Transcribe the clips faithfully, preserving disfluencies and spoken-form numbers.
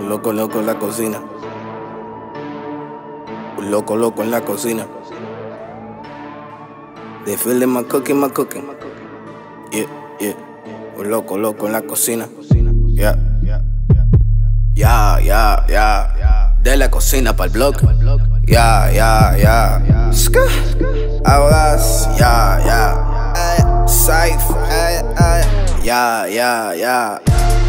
Un loco loco en la cocina. Un loco loco en la cocina. They feeling my cooking, my cooking. Yeah, yeah. Un loco loco en la cocina. Yeah, yeah, yeah, yeah, yeah. De la cocina pa'l bloque. Yeah, yeah, yeah. Ska, Audaz, yeah, yeah. Safe, yeah, yeah, yeah.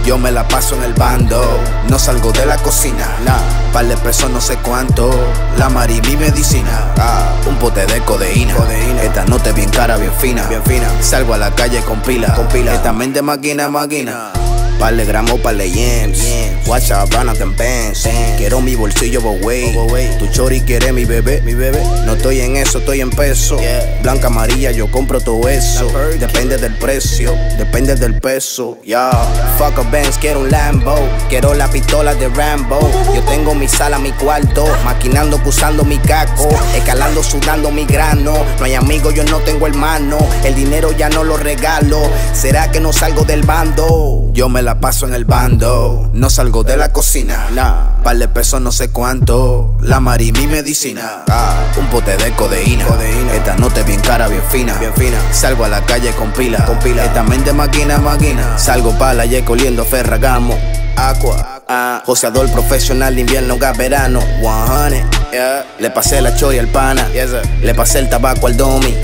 Yo me la paso en el bando, no salgo de la cocina, nah. Par de pesos no sé cuánto, la mari mi medicina, ah. Un pote de codeína, codeína. Esta nota bien cara, bien fina, bien fina. Salgo a la calle con pila, con pila. Esta mente maquina, maquina. Par de gramos, par de yens, yens. WhatsApp, rana, ten pens. Quiero mi bolsillo, but wait. Tu chori quiere mi bebé, mi bebé. No estoy en eso, estoy en peso, yeah. Blanca, amarilla, yo compro todo eso. Depende del precio, depende del peso, yeah. Fuck a Benz, quiero un Lambo. Quiero la pistola de Rambo. Yo tengo mi sala, mi cuarto. Maquinando, cruzando mi caco. Escalando, sudando mi grano. No hay amigos, yo no tengo hermano. El dinero ya no lo regalo. ¿Será que no salgo del bando? Yo me la paso en el bando, no salgo de la cocina, nah. Par de pesos no sé cuánto, la mari mi medicina, ah. Un pote de codeína, codeína. Esta nota bien cara, bien fina, bien fina. Salgo a la calle con pila, con pila. Esta mente maquina, maquina. Salgo pa' la yeca oliendo Ferragamo, Aqua, ah. Joseador profesional, invierno gas, verano, one hundred, yeah. Le pasé la chori al pana, yes, le pasé el tabaco al domi.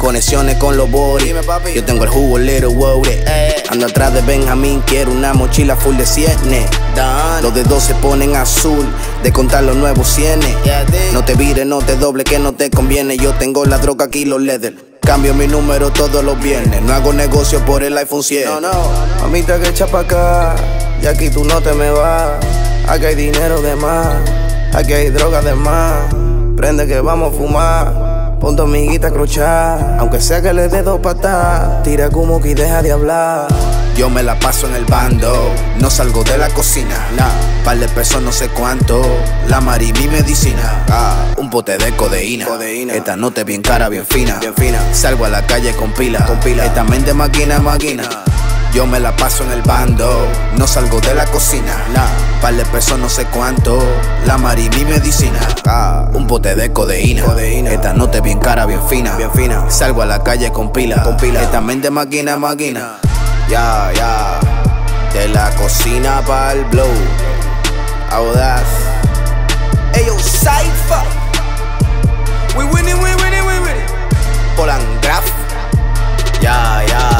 Conexiones con los boris. Yo tengo el jugo little worry, eh. Ando atrás de Benjamín, quiero una mochila full de cienes. Los dedos se ponen azul de contar los nuevos cienes. No te vire, no te doble, que no te conviene. Yo tengo la droga aquí, los leather. Cambio mi número todos los viernes. No hago negocio por el iPhone siete. No, no, mamita que echa pa' acá. Y aquí tú no te me vas. Aquí hay dinero de más. Aquí hay droga de más. Prende que vamos a fumar. Ponte amiguita a crochar. Aunque sea que le dé dos patas. Tira como que y deja de hablar. Yo me la paso en el bando, no salgo de la cocina, nah. Par de pesos no sé cuánto, la mari mi medicina, ah. Un pote de codeína, codeína. Esta nota bien cara, bien fina, bien fina. Salgo a la calle con pila, con pila. Esta mente maquina, maquina. Yo me la paso en el bando, no salgo de la cocina, nah. Par de pesos no sé cuánto, la mari mi medicina, ah. Un pote de codeína, codeína. Esta nota bien cara, bien fina, bien fina. Salgo a la calle con pila, con pila. Esta mente maquina, maquina. Ya, yeah, ya, yeah. De la cocina pa'l blow, Audaz. Ellos Cypher. We winning, we winning, we winning. Polangraf. Ya, yeah, ya, yeah.